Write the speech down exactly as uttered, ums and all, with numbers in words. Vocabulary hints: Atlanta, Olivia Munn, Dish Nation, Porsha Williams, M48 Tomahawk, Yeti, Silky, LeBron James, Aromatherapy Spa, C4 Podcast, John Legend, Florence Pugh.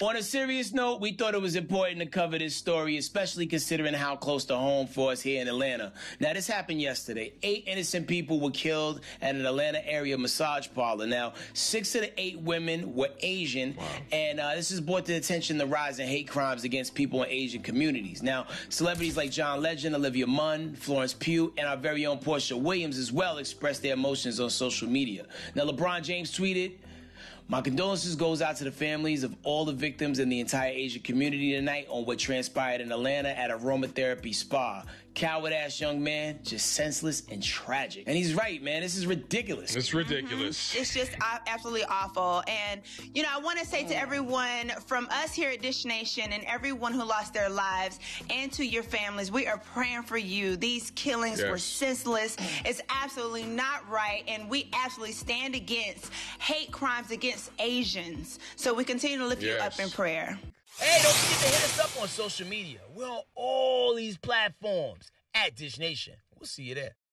On a serious note, we thought it was important to cover this story, especially considering how close to home for us here in Atlanta. Now, this happened yesterday. Eight innocent people were killed at an Atlanta area massage parlor. Now, six of the eight women were Asian, wow. and uh, this has brought to attention the rise in hate crimes against people in Asian communities. Now, celebrities like John Legend, Olivia Munn, Florence Pugh, and our very own Porsha Williams as well expressed their emotions on social media. Now, LeBron James tweeted, "My condolences goes out to the families of all the victims and the entire Asian community tonight on what transpired in Atlanta at Aromatherapy Spa. Coward-ass young man, just senseless and tragic." And he's right, man. This is ridiculous. It's ridiculous. Mm-hmm. It's just absolutely awful. And, you know, I want to say to everyone from us here at Dish Nation and everyone who lost their lives and to your families, we are praying for you. These killings yes. were senseless. It's absolutely not right. And we absolutely stand against hate crimes against Asians. So we continue to lift yes. you up in prayer. Hey, don't forget to hit us up on social media. We're on all these platforms at Dish Nation. We'll see you there.